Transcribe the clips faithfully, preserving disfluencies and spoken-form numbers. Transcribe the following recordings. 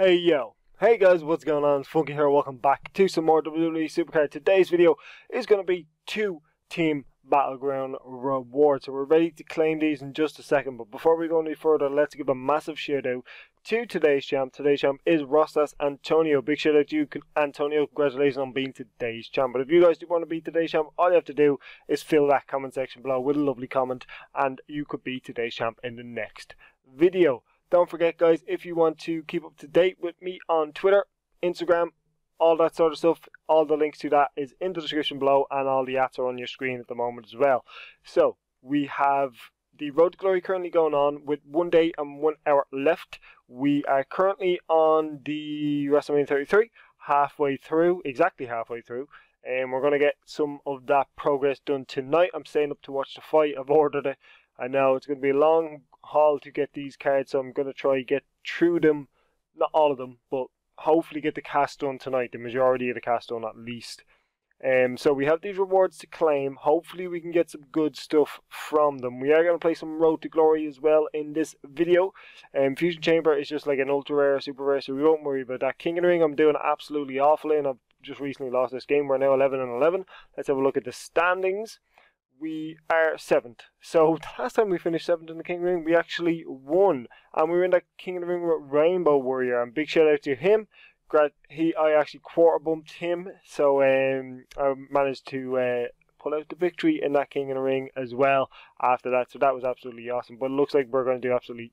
Hey yo, hey guys, what's going on? It's Funky here, welcome back to some more W W E Supercard. Today's video is going to be two Team Battleground rewards, so we're ready to claim these in just a second. But before we go any further, let's give a massive shout out to today's champ. Today's champ is Rostas Antonio. Big shout out to you, Antonio. Congratulations on being today's champ. But if you guys do want to be today's champ, all you have to do is fill that comment section below with a lovely comment, and you could be today's champ in the next video. Don't forget, guys, if you want to keep up to date with me on Twitter, Instagram, all that sort of stuff, all the links to that is in the description below, and all the apps are on your screen at the moment as well. So, we have the Road to Glory currently going on with one day and one hour left. We are currently on the WrestleMania thirty-three, halfway through, exactly halfway through. And we're going to get some of that progress done tonight. I'm staying up to watch the fight. I've ordered it. I know it's going to be a long haul to get these cards, so I'm going to try get through them, not all of them, but hopefully get the cast done tonight, the majority of the cast done at least. Um, so we have these rewards to claim. Hopefully we can get some good stuff from them. We are going to play some Road to Glory as well in this video. Um, Fusion Chamber is just like an ultra rare, super rare, so we won't worry about that. King of the Ring I'm doing absolutely awful in. I've just recently lost this game. We're now eleven and eleven. Let's have a look at the standings. We are seventh. So the last time we finished seventh in the King of the Ring, we actually won. And we were in that King of the Ring with Rainbow Warrior. And big shout out to him. He, I actually quarter bumped him. So um, I managed to uh, pull out the victory in that King of the Ring as well after that. So that was absolutely awesome. But it looks like we're going to do absolutely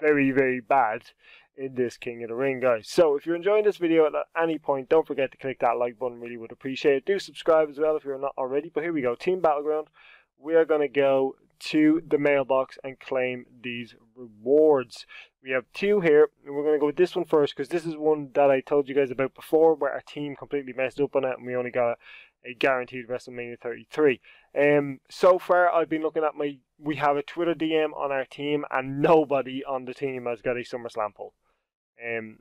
very, very bad in this King of the Ring, guys. So if you're enjoying this video at any point, don't forget to click that like button. Really would appreciate it. Do subscribe as well if you're not already. But here we go, Team Battleground. We are going to go to the mailbox and claim these rewards. We have two here, and we're going to go with this one first, because this is one that I told you guys about before, where our team completely messed up on it and we only got a, a guaranteed WrestleMania thirty-three. Um, so far I've been looking at my, we have a Twitter D M on our team, and nobody on the team has got a SummerSlam poll. Um,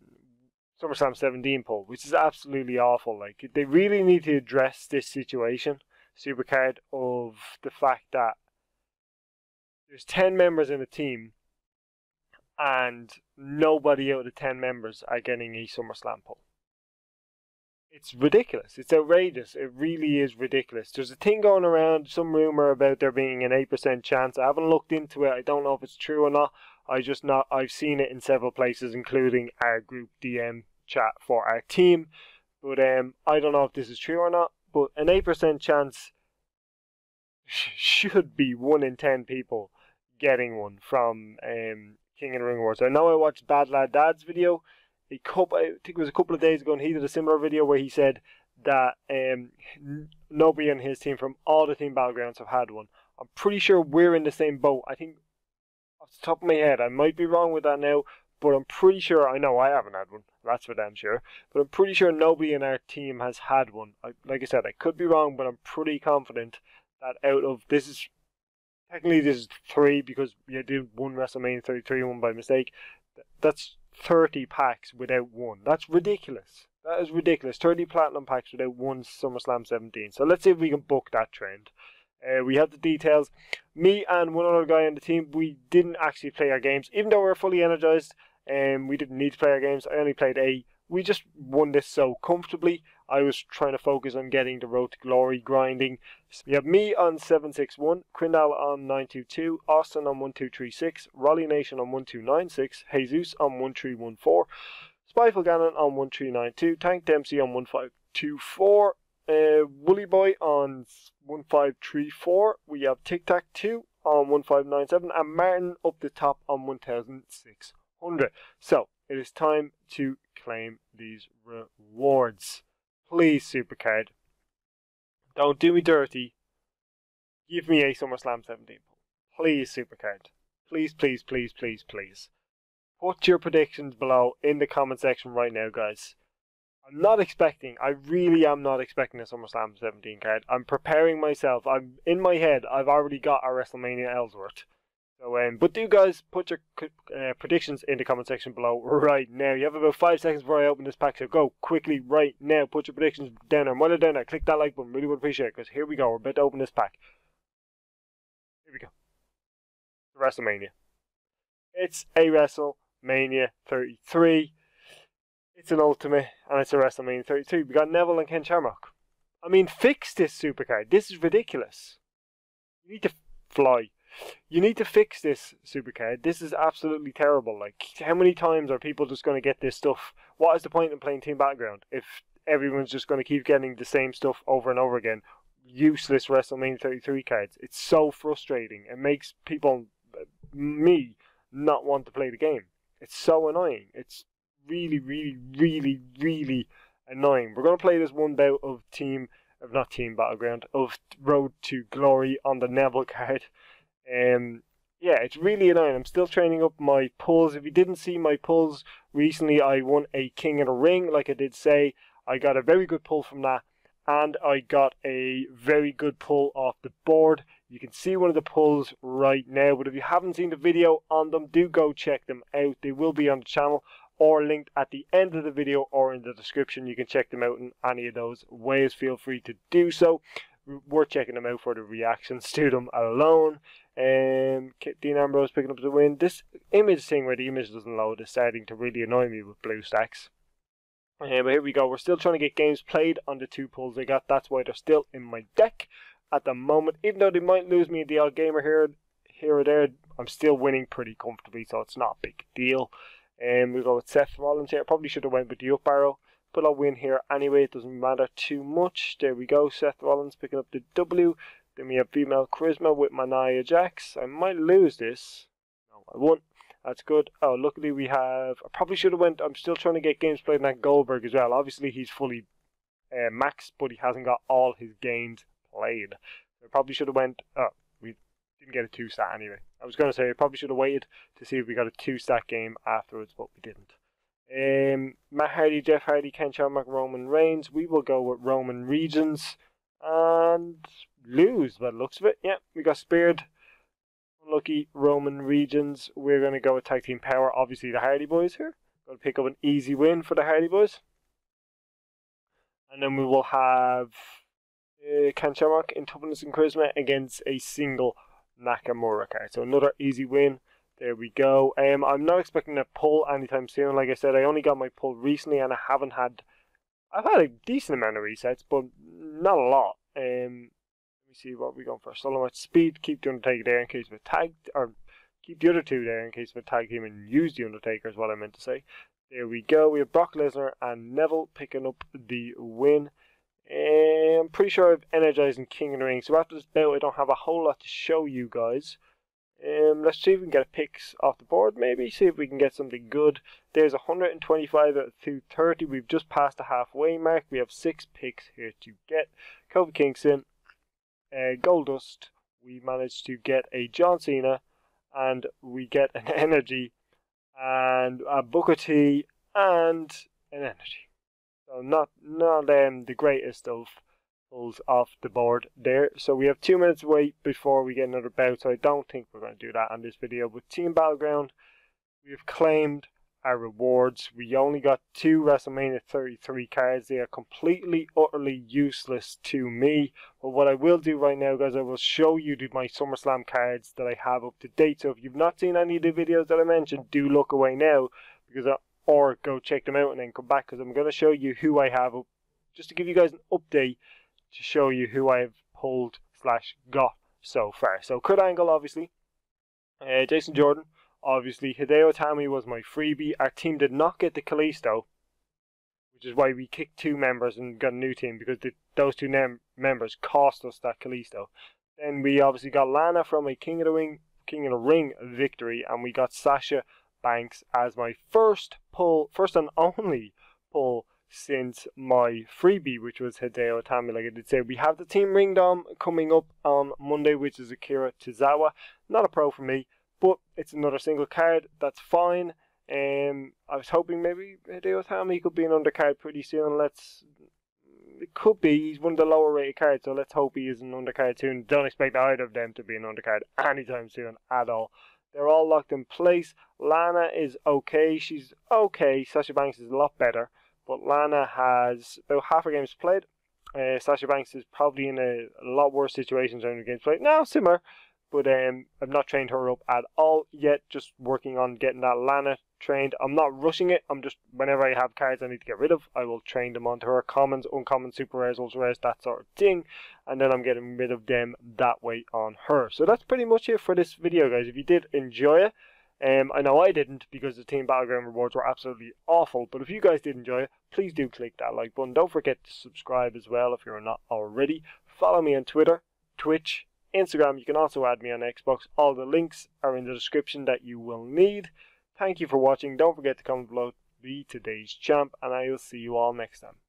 SummerSlam seventeen poll, which is absolutely awful. Like, they really need to address this situation, Supercard, of the fact that there's ten members in a team and nobody out of the ten members are getting a SummerSlam poll. It's ridiculous. It's outrageous. It really is ridiculous. There's a thing going around, some rumor about there being an eight percent chance. I haven't looked into it. I don't know if it's true or not. I just not. I've seen it in several places, including our group D M chat for our team. But um, I don't know if this is true or not. But an eight percent chance sh should be one in ten people getting one from um, King of the Ring Awards. I know I watched Bad Lad Dad's video. A couple, I think it was a couple of days ago, and he did a similar video where he said that um, nobody on his team from all the Team Battlegrounds have had one. I'm pretty sure we're in the same boat. I think, off the top of my head, I might be wrong with that now, but I'm pretty sure, I know I haven't had one, that's for damn sure, but I'm pretty sure nobody in our team has had one. I, like I said, I could be wrong, but I'm pretty confident that out of, this is, technically this is three, because you did one WrestleMania thirty-three one by mistake, that's thirty packs without one. That's ridiculous. That is ridiculous. thirty platinum packs without one SummerSlam seventeen. So let's see if we can book that trend. Uh, we have the details. Me and one other guy on the team, we didn't actually play our games, even though we were fully energized, and um, we didn't need to play our games. I only played eight. We just won this so comfortably. I was trying to focus on getting the Road to Glory grinding. So we have me on seven six one, Quindal on nine two two, Austin on one two three six, Raleigh Nation on one two nine six, Jesus on one three one four, Spyful Gannon on one three nine two, Tank Dempsey on one five two four, Uh, Woolly Boy on one five three four, we have Tic Tac two on one five nine seven, and Martin up the top on one thousand six hundred. So it is time to claim these rewards. Please, Supercard, don't do me dirty. Give me a SummerSlam seventeen poll. Please, Supercard. Please, please, please, please, please. Put your predictions below in the comment section right now, guys. I'm not expecting, I really am not expecting a SummerSlam seventeen card. I'm preparing myself. I'm in my head, I've already got our WrestleMania Ellsworth. So, um, but do guys put your uh, predictions in the comment section below right now. You have about five seconds before I open this pack, so go quickly right now. Put your predictions down there. While they're down there, click that like button. Really would appreciate it, because here we go. We're about to open this pack. Here we go. WrestleMania. It's a WrestleMania. Mania thirty-three. It's an Ultimate, and it's a WrestleMania thirty-two. We got Neville and Ken Shamrock. I mean, fix this supercard. This is ridiculous. You need to fly. You need to fix this supercard. This is absolutely terrible. Like, how many times are people just going to get this stuff? What is the point in playing Team Battleground if everyone's just going to keep getting the same stuff over and over again? Useless WrestleMania thirty-three cards. It's so frustrating. It makes people, me, not want to play the game. It's so annoying. It's really, really, really, really annoying. We're going to play this one bout of Team, of not Team Battleground, of Road to Glory on the Neville card. Um, yeah, it's really annoying. I'm still training up my pulls. If you didn't see my pulls recently, I won a King of the Ring, like I did say. I got a very good pull from that, and I got a very good pull off the board. You can see one of the pulls right now, but if you haven't seen the video on them, do go check them out. They will be on the channel or linked at the end of the video or in the description. You can check them out in any of those ways. Feel free to do so. We're checking them out for the reactions to them alone. Um, Dean Ambrose picking up the win. This image thing where the image doesn't load is starting to really annoy me with BlueStacks. Uh, but here we go. We're still trying to get games played on the two pulls I got. That's why they're still in my deck at the moment. Even though they might lose me in the odd gamer here, here or there, I'm still winning pretty comfortably, so it's not a big deal. Um, we go with Seth Rollins here. I probably should have went with the up arrow, but I'll win here anyway. It doesn't matter too much. There we go. Seth Rollins picking up the W. Then we have Female Charisma with Mania Jax. I might lose this. No, I won't. That's good. Oh, luckily we have... I probably should have went... I'm still trying to get games played in that Goldberg as well. Obviously, he's fully uh, maxed, but he hasn't got all his games played. I probably should have went... Oh, we didn't get a two-stat anyway. I was going to say, I probably should have waited to see if we got a two-stat game afterwards, but we didn't. Um, Matt Hardy, Jeff Hardy, Ken Shamrock, Roman Reigns. We will go with Roman Reigns and lose by the looks of it. Yeah, we got speared. Unlucky Roman Reigns. We're going to go with Tag Team Power. Obviously the Hardy Boys here. Going to pick up an easy win for the Hardy Boys. And then we will have uh, Ken Shamrock in Toughness and Charisma against a single Nakamura card. So another easy win. There we go. Um, I'm not expecting a pull anytime soon. Like I said, I only got my pull recently and I haven't had... I've had a decent amount of resets, but not a lot. Um, let me see what we're going for. Solo match speed. Keep the Undertaker there in case of a tag... Or keep the other two there in case of a tag team and use the Undertaker is what I meant to say. There we go. We have Brock Lesnar and Neville picking up the win. Um, I'm pretty sure I've energized in King of the Ring. So after this bout, I don't have a whole lot to show you guys. Um, let's see if we can get a picks off the board maybe, see if we can get something good. There's one hundred twenty-five out of two hundred thirty, we've just passed the halfway mark, we have six picks here to get. Kofi Kingston, uh, Goldust, we managed to get a John Cena, and we get an Energy, and a Booker T, and an Energy. So not, not um, the greatest of... off the board there. So we have two minutes to wait before we get another bout, so I don't think we're going to do that on this video. With Team Battleground, we have claimed our rewards. We only got two WrestleMania thirty-three cards. They are completely, utterly useless to me. But what I will do right now, guys, I will show you my SummerSlam cards that I have up to date. So if you've not seen any of the videos that I mentioned, do look away now, because I, or go check them out and then come back, because I'm going to show you who I have up, just to give you guys an update, to show you who I have pulled slash got so far. So Kurt Angle, obviously. Uh, Jason Jordan, obviously. Hideo Itami was my freebie. Our team did not get the Kalisto, which is why we kicked two members and got a new team, because the, those two mem members cost us that Kalisto. Then we obviously got Lana from a King of the Ring, King of the Ring victory, and we got Sasha Banks as my first pull, first and only pull since my freebie, which was Hideo Itami. Like I did say, we have the Team Ringdom coming up on Monday, which is Akira Tozawa. Not a pro for me, but it's another single card. That's fine. Um, I was hoping maybe Hideo Itami could be an undercard pretty soon. Let's... It could be. He's one of the lower rated cards, so let's hope he is an undercard soon. Don't expect either of them to be an undercard anytime soon at all. They're all locked in place. Lana is okay. She's okay. Sasha Banks is a lot better. But Lana has about half her games played. Uh, Sasha Banks is probably in a, a lot worse situation than her games played. Now, similar. But um, I've not trained her up at all yet. Just working on getting that Lana trained. I'm not rushing it. I'm just, whenever I have cards I need to get rid of, I will train them onto her. Commons, uncommons, super rares, ultra rares, that sort of thing. And then I'm getting rid of them that way on her. So that's pretty much it for this video, guys. If you did enjoy it, um, I know I didn't because the Team Battleground rewards were absolutely awful. But if you guys did enjoy it, please do click that like button. Don't forget to subscribe as well if you're not already. Follow me on Twitter, Twitch, Instagram. You can also add me on Xbox. All the links are in the description that you will need. Thank you for watching. Don't forget to comment below, be today's champ, and I will see you all next time.